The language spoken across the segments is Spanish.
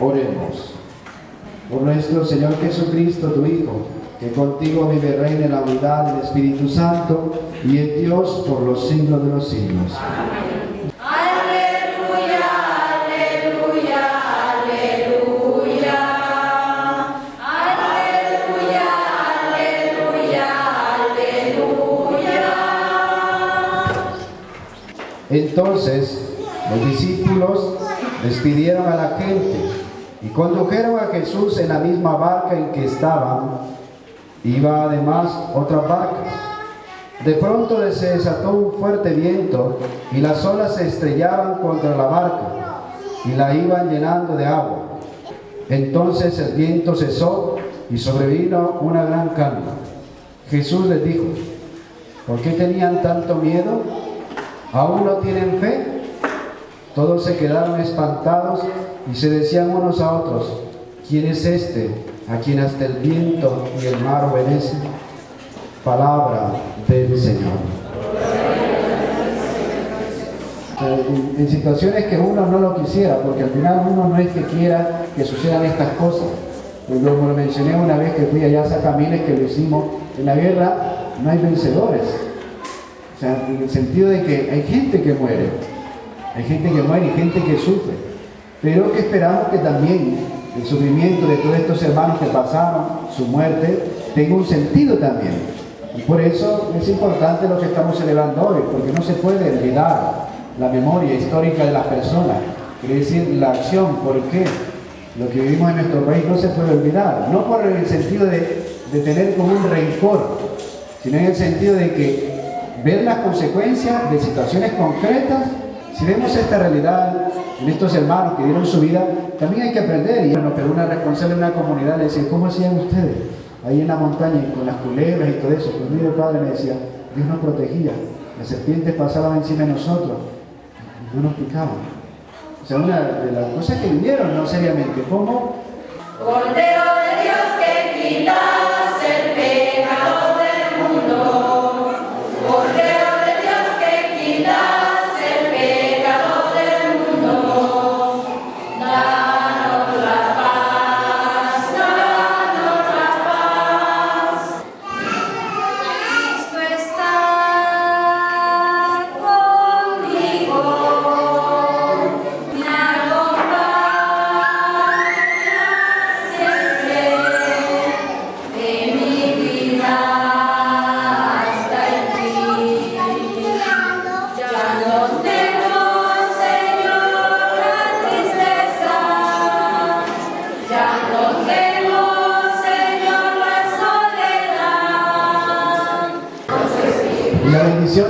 Oremos. Por nuestro Señor Jesucristo, tu Hijo, que contigo vive y reina en la unidad del Espíritu Santo y en Dios por los siglos de los siglos. Amén. Aleluya, aleluya, aleluya. Aleluya, aleluya, aleluya. Entonces los discípulos despidieron a la gente y condujeron a Jesús en la misma barca en que estaban. Iba además otras barcas. De pronto se desató un fuerte viento y las olas se estrellaban contra la barca y la iban llenando de agua. Entonces el viento cesó y sobrevino una gran calma. Jesús les dijo: ¿por qué tenían tanto miedo? ¿Aún no tienen fe? Todos se quedaron espantados y se decían unos a otros: ¿quién es este a quien hasta el viento y el mar obedecen? Palabra del Señor. En situaciones que uno no lo quisiera, porque al final uno no es que quiera que sucedan estas cosas. Como lo mencioné una vez que fui allá a Sacamines, que lo hicimos en la guerra, no hay vencedores. O sea, en el sentido de que hay gente que muere, y gente que sufre. Pero que esperamos que también el sufrimiento de todos estos hermanos que pasaron su muerte tenga un sentido también. Y por eso es importante lo que estamos celebrando hoy, porque no se puede olvidar la memoria histórica de las personas, quiere decir la acción, porque lo que vivimos en nuestro país no se puede olvidar, no por el sentido de tener como un rencor, sino en el sentido de que ver las consecuencias de situaciones concretas. Si vemos esta realidad en estos hermanos que dieron su vida, también hay que aprender. Y bueno, pero una responsable de una comunidad le decía: ¿cómo hacían ustedes ahí en la montaña con las culebras y todo eso? Pues mi padre me decía: Dios nos protegía, las serpientes pasaban encima de nosotros, no nos picaban. O sea, una de las cosas que vivieron, no seriamente, como Cordero de Dios que quitas el pecado del mundo, Cordero de Dios que quitas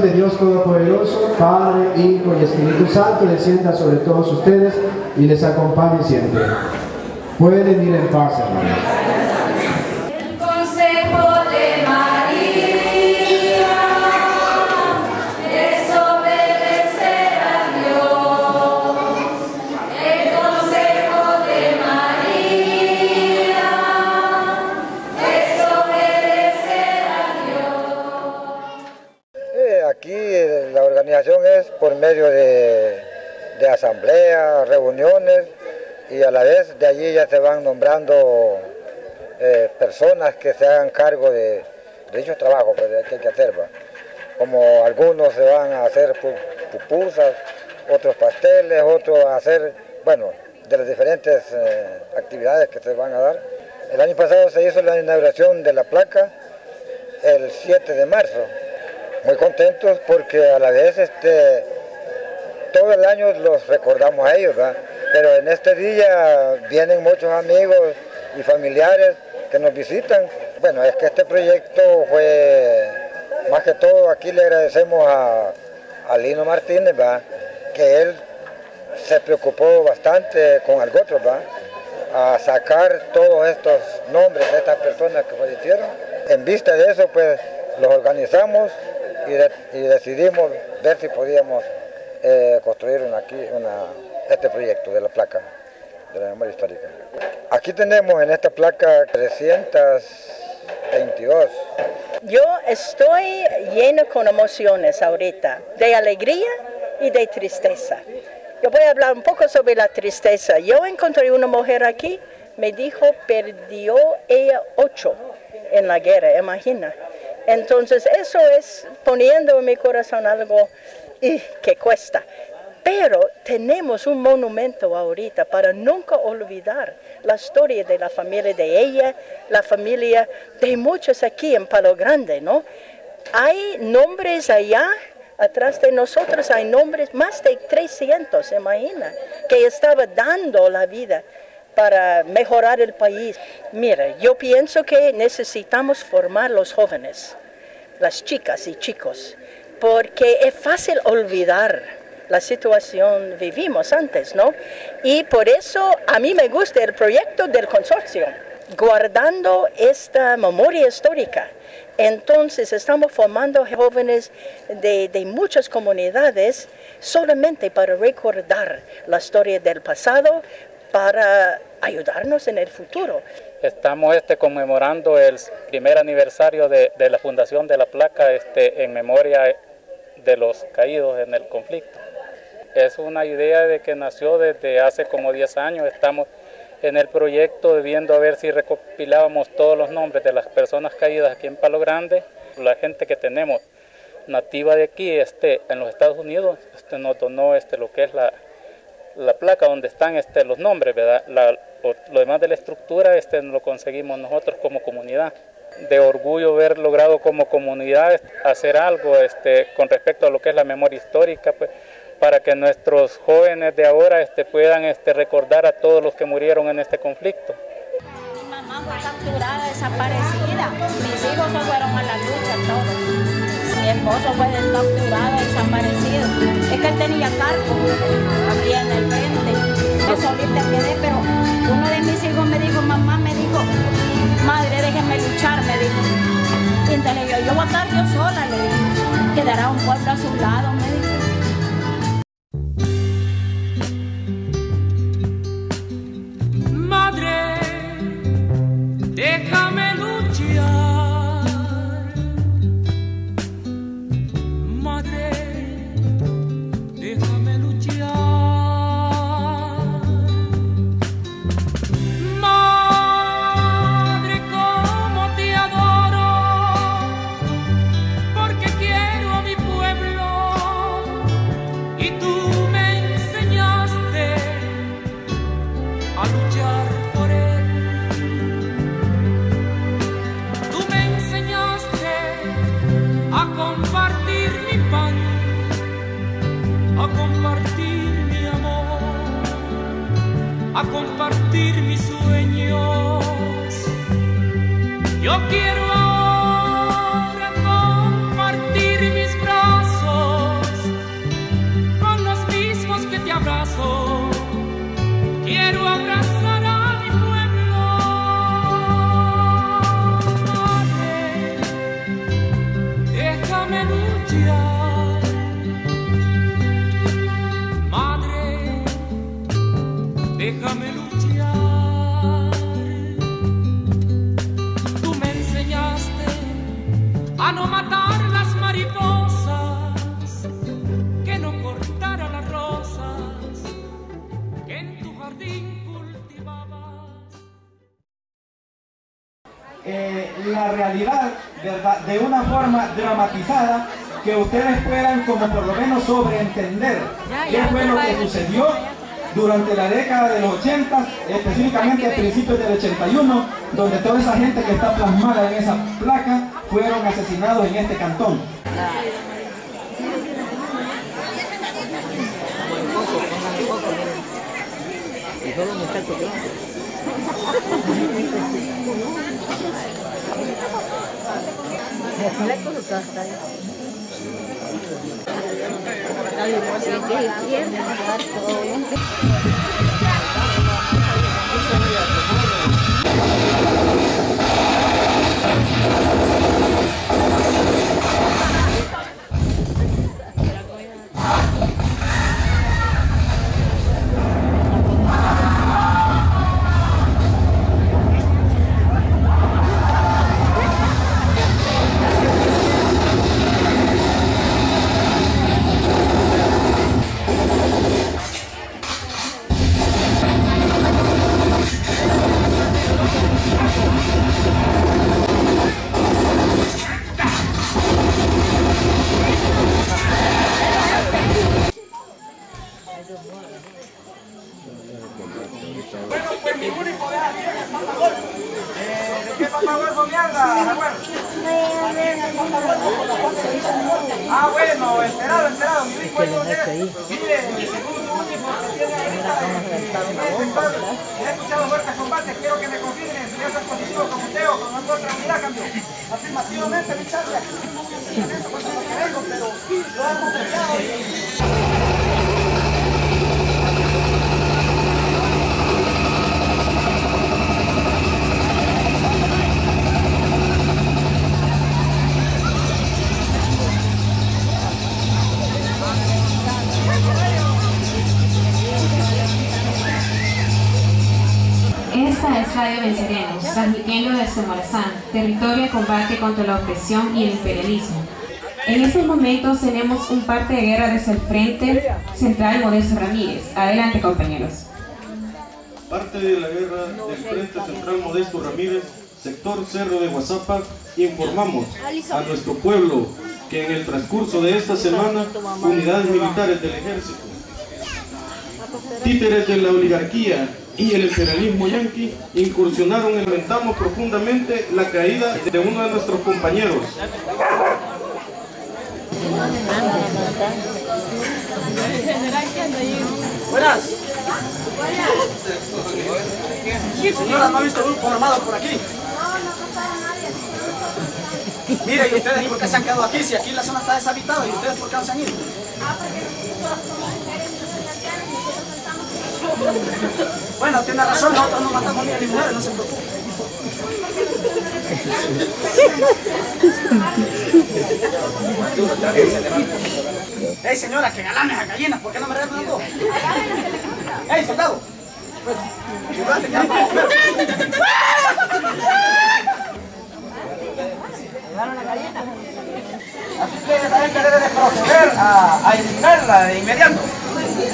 de Dios Todopoderoso, Padre, Hijo y Espíritu Santo, descienda sobre todos ustedes y les acompañe siempre. Pueden ir en paz, hermanos. Es por medio de asambleas, reuniones, y a la vez de allí ya se van nombrando personas que se hagan cargo de dichos trabajos pues, que hay que hacer. ¿Va? Como algunos se van a hacer pupusas, otros pasteles, otros a hacer, bueno, de las diferentes actividades que se van a dar. El año pasado se hizo la inauguración de la placa el 7 de marzo. Muy contentos porque a la vez todo el año los recordamos a ellos, ¿verdad? Pero en este día vienen muchos amigos y familiares que nos visitan. Bueno, es que este proyecto fue, más que todo aquí le agradecemos a Lino Martínez, ¿verdad? Que él se preocupó bastante con nosotros, a sacar todos estos nombres de estas personas que fallecieron. En vista de eso, pues los organizamos. Y decidimos ver si podíamos construir este proyecto de la placa de la memoria histórica. Aquí tenemos en esta placa 322. Yo estoy lleno con emociones ahorita, de alegría y de tristeza. Yo voy a hablar un poco sobre la tristeza. Yo encontré una mujer aquí, me dijo, perdió ella 8 en la guerra, imagina. Entonces eso es poniendo en mi corazón algo que cuesta. Pero tenemos un monumento ahorita para nunca olvidar la historia de la familia de ella, la familia de muchos aquí en Palo Grande, ¿no? Hay nombres allá, atrás de nosotros hay nombres, más de 300, imagina, que estaba dando la vida para mejorar el país. Mira, yo pienso que necesitamos formar los jóvenes, las chicas y chicos, porque es fácil olvidar la situación vivimos antes, ¿no? Y por eso a mí me gusta el proyecto del consorcio, guardando esta memoria histórica. Entonces estamos formando jóvenes de muchas comunidades solamente para recordar la historia del pasado, para ayudarnos en el futuro. Estamos conmemorando el primer aniversario de la fundación de la placa en memoria de los caídos en el conflicto. Es una idea de que nació desde hace como 10 años, estamos en el proyecto viendo a ver si recopilábamos todos los nombres de las personas caídas aquí en Palo Grande. La gente que tenemos nativa de aquí, en los Estados Unidos, nos donó lo que es la placa donde están los nombres, ¿verdad? Lo demás de la estructura lo conseguimos nosotros como comunidad. De orgullo haber logrado como comunidad hacer algo con respecto a lo que es la memoria histórica, pues, para que nuestros jóvenes de ahora puedan recordar a todos los que murieron en este conflicto. Mi mamá fue capturada, desaparecida, mis hijos se fueron a la lucha todos, mi esposo fue capturado, desaparecido, es que él tenía cargo aquí en el frente, yo solita quedé, pero uno de mis hijos me dijo, mamá, me dijo, madre, déjenme luchar, me dijo, y entonces yo voy a estar yo sola, le dije, quedará un pueblo a su lado, me dijo. Déjame luchar, madre, déjame luchar, madre, como te adoro, porque quiero a mi pueblo y tú me enseñaste a luchar por él. A compartir mi amor, a compartir mis sueños. Yo quiero ahora compartir mis brazos con los mismos que te abrazo. Quiero abrazar a mi pueblo. Madre, déjame luchar. Déjame luchar, tú me enseñaste a no matar las mariposas, que no cortara las rosas, que en tu jardín cultivabas. La realidad, ¿verdad? De una forma dramatizada, que ustedes puedan como por lo menos sobreentender qué fue lo que sucedió durante la década de los 80, específicamente a principios del 81, donde toda esa gente que está plasmada en esa placa fueron asesinados en este cantón. Ah, bueno, esperado, esperado. Mire, según los últimos que tiene ahorita en el sector, he escuchado fuertes combates. Quiero que me confirmen si eso es positivo con usted o con otra unidad, cambio. Afirmativamente, mi charla. Con eso, pues, no queremos, pero lo hemos peleado. Esta es Radio Venceremos, transmitiendo desde Morazán, territorio de combate contra la opresión y el imperialismo. En estos momentos tenemos un parte de guerra desde el Frente Central Modesto Ramírez. Adelante, compañeros. Parte de la guerra del Frente Central Modesto Ramírez, sector Cerro de Guazapa, informamos a nuestro pueblo que en el transcurso de esta semana, unidades militares del ejército, títeres de la oligarquía y el imperialismo yanqui incursionaron y lamentamos profundamente la caída de uno de nuestros compañeros. Buenas. Señora, ¿no ha visto un grupo armado por aquí? Mire, ¿y ustedes por qué se han quedado aquí? Si aquí la zona está deshabitada, ¿y ustedes por qué no se han ido? Ah, bueno, tiene razón, nosotros no matamos ni a mujeres, no se preocupe. Ey, señora, que galanes a gallinas, ¿por qué no me regalan dos? Ey, soldado, pues, ayúdate, que vamos a comer. ¿Galaron las gallinas? Así que esa gente debe de proceder a eliminarla de inmediato.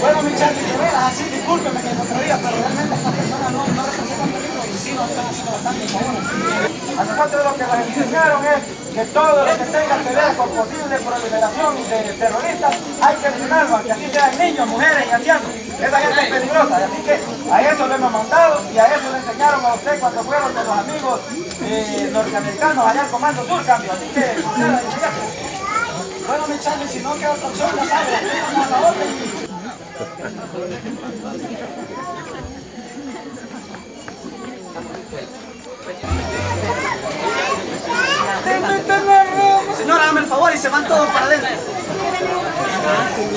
Bueno, mi chat, de veras, así, discúlpeme que lo traía, pero realmente estas personas no representan peligro y sí nos están haciendo bastante favores. A nosotros lo que nos enseñaron es que todo lo que tenga que ver con posible proliferación de terroristas hay que eliminarlo, aunque así sean niños, mujeres y ancianos. Esa gente es peligrosa, así que a eso lo hemos mandado y a eso le enseñaron a usted cuando fueron de los amigos norteamericanos allá al Comando Sur, cambio, así que nada, bueno, mi chat, si no queda otra opción, la sabe, a la orden. Señora, hágame el favor y se van todos para adentro.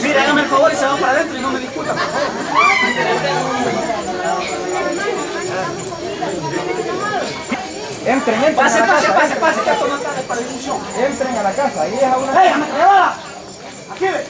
Mira, hágame el favor y se van para adentro y no me discutan, por favor. Entren, entren. Pase, que esto no está para discusión. Entren a la casa, ahí es a una. ¡Ey, ametralladora! ¡Aquí ve!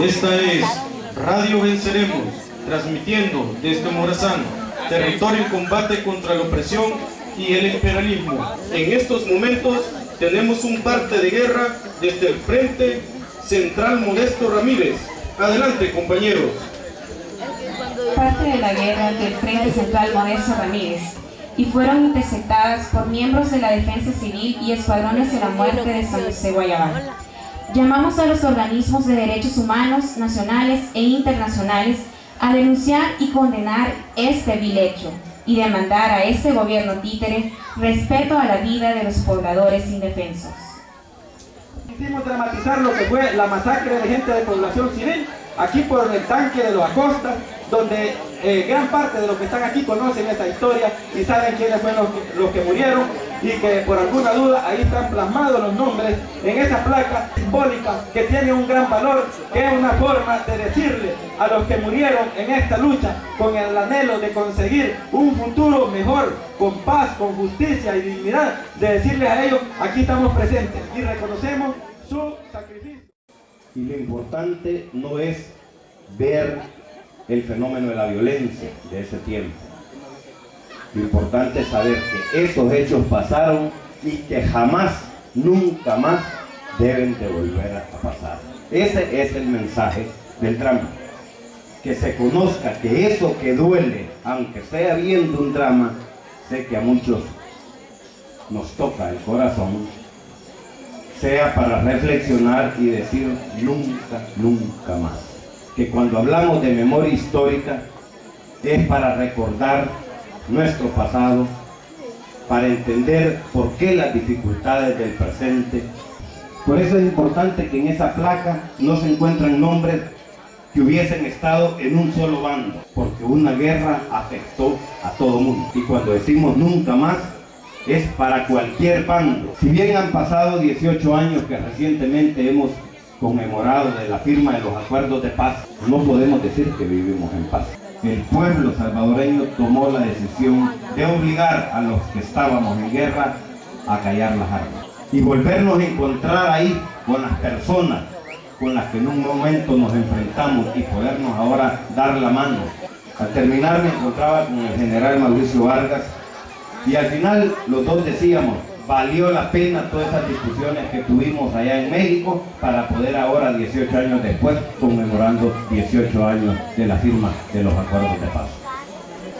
Esta es Radio Venceremos, transmitiendo desde Morazán, territorio en combate contra la opresión y el imperialismo. En estos momentos tenemos un parte de guerra desde el Frente Central Modesto Ramírez. Adelante, compañeros. Parte de la guerra del Frente Central Modesto Ramírez, y fueron interceptadas por miembros de la Defensa Civil y Escuadrones de la Muerte de San José Guayabal. Llamamos a los organismos de derechos humanos nacionales e internacionales a denunciar y condenar este vil hecho y demandar a este gobierno títere respeto a la vida de los pobladores indefensos. Quisimos dramatizar lo que fue la masacre de gente de población civil aquí por el tanque de Loacosta, donde gran parte de los que están aquí conocen esta historia y saben quiénes fueron los que murieron, y que por alguna duda ahí están plasmados los nombres en esa placa simbólica que tiene un gran valor, que es una forma de decirle a los que murieron en esta lucha con el anhelo de conseguir un futuro mejor, con paz, con justicia y dignidad, de decirles a ellos: aquí estamos presentes y reconocemos su sacrificio. Y lo importante no es ver el fenómeno de la violencia de ese tiempo. Lo importante es saber que esos hechos pasaron y que jamás, nunca más deben de volver a pasar. Ese es el mensaje del drama. Que se conozca que eso que duele, aunque sea viendo un drama, sé que a muchos nos toca el corazón, sea para reflexionar y decir nunca, nunca más. Que cuando hablamos de memoria histórica es para recordar nuestro pasado, para entender por qué las dificultades del presente. Por eso es importante que en esa placa no se encuentren nombres que hubiesen estado en un solo bando, porque una guerra afectó a todo mundo. Y cuando decimos nunca más, es para cualquier bando. Si bien han pasado 18 años que recientemente hemos conmemorado de la firma de los Acuerdos de Paz, no podemos decir que vivimos en paz. El pueblo salvadoreño tomó la decisión de obligar a los que estábamos en guerra a callar las armas y volvernos a encontrar ahí con las personas con las que en un momento nos enfrentamos y podernos ahora dar la mano. Al terminar me encontraba con el general Mauricio Vargas y al final los dos decíamos: valió la pena todas esas discusiones que tuvimos allá en México para poder ahora, 18 años después, conmemorando 18 años de la firma de los Acuerdos de Paz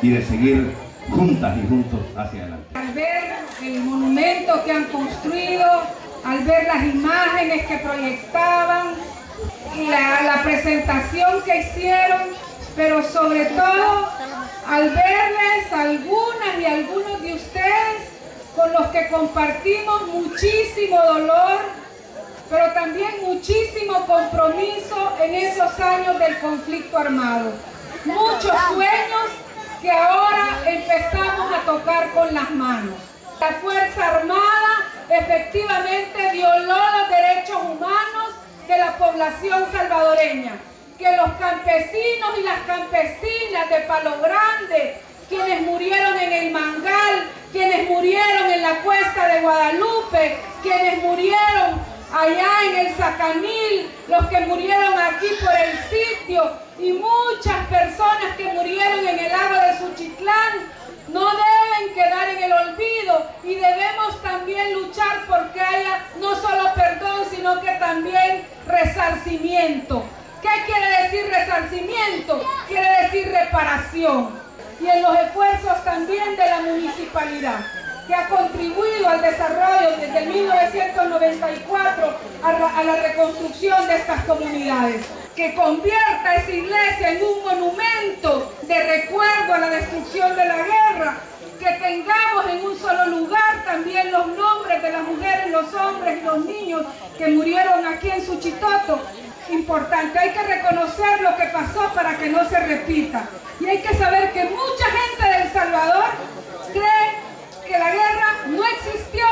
y de seguir juntas y juntos hacia adelante. Al ver el monumento que han construido, al ver las imágenes que proyectaban, la presentación que hicieron, pero sobre todo al verles algunas y algunos de ustedes con los que compartimos muchísimo dolor, pero también muchísimo compromiso en esos años del conflicto armado. Muchos sueños que ahora empezamos a tocar con las manos. La Fuerza Armada efectivamente violó los derechos humanos de la población salvadoreña, que los campesinos y las campesinas de Palo Grande, quienes murieron en el Mangal, quienes murieron en la Cuesta de Guadalupe, quienes murieron allá en el Zacamil, los que murieron aquí por el sitio y muchas personas que murieron en el lago de Suchitlán, no deben quedar en el olvido y debemos también luchar porque haya no solo perdón, sino que también resarcimiento. ¿Qué quiere decir resarcimiento? Quiere decir reparación. Y en los esfuerzos también de la municipalidad, que ha contribuido al desarrollo desde 1994 a la reconstrucción de estas comunidades, que convierta esa iglesia en un monumento de recuerdo a la destrucción de la guerra, que tengamos en un solo lugar también los nombres de las mujeres, los hombres y los niños que murieron aquí en Suchitoto. Importante, hay que reconocer lo que pasó para que no se repita, y hay que saber que mucha gente de El Salvador cree que la guerra no existió.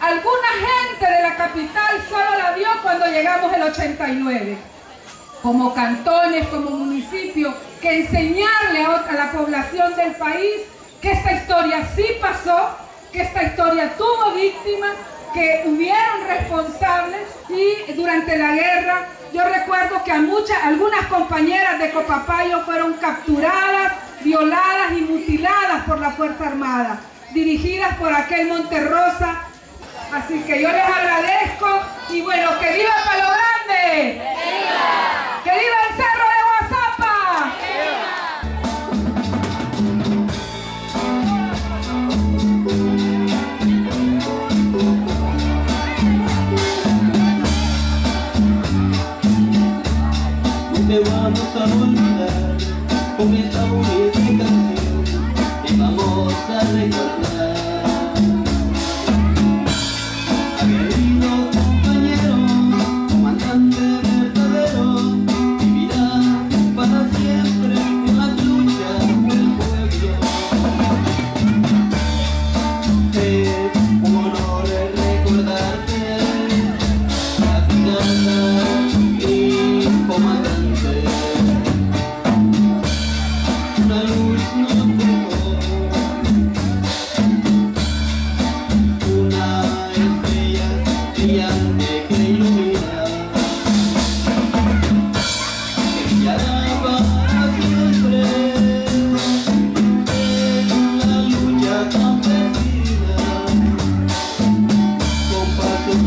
Alguna gente de la capital solo la vio cuando llegamos el 89, como cantones, como municipio, que enseñarle a la población del país que esta historia sí pasó, que esta historia tuvo víctimas, que hubieron responsables, y durante la guerra yo recuerdo que algunas compañeras de Copapayo fueron capturadas, violadas y mutiladas por la Fuerza Armada, dirigidas por aquel Monterrosa. Así que yo les agradezco y bueno, que viva Palo Grande, que viva el Cerro de Guazapa. Te vamos a olvidar con esta bonita canción, te vamos a recordar, querido compañero, comandante verdadero, vivirá para siempre en la lucha del pueblo. Es un honor recordarte, capitán y comandante.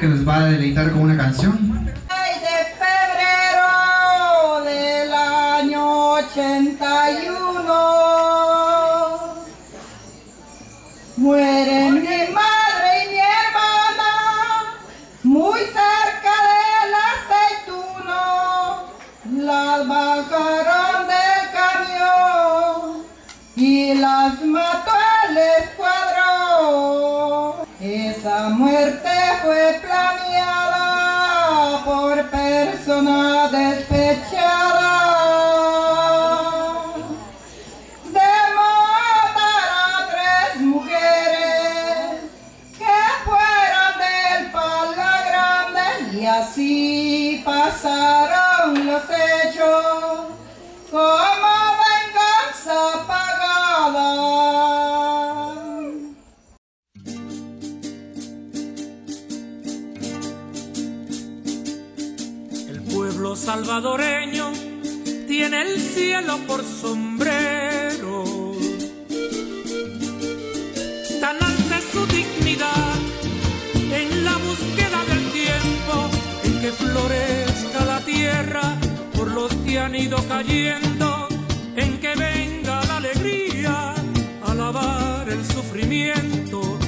Que nos va a deleitar con una canción. Ay, de febrero del año 81 mueren mi madre y mi hermana muy cerca del aceituno, las bajaron del camión y las mató el escuadrón. Esa muerte fue planeada por persona despechada, de matar a 3 mujeres que fueran del Palo Grande. Y así pasaron los hechos como venganza pagada. Lo salvadoreño tiene el cielo por sombrero, tan alta es su dignidad en la búsqueda del tiempo en que florezca la tierra por los que han ido cayendo, en que venga la alegría a lavar el sufrimiento.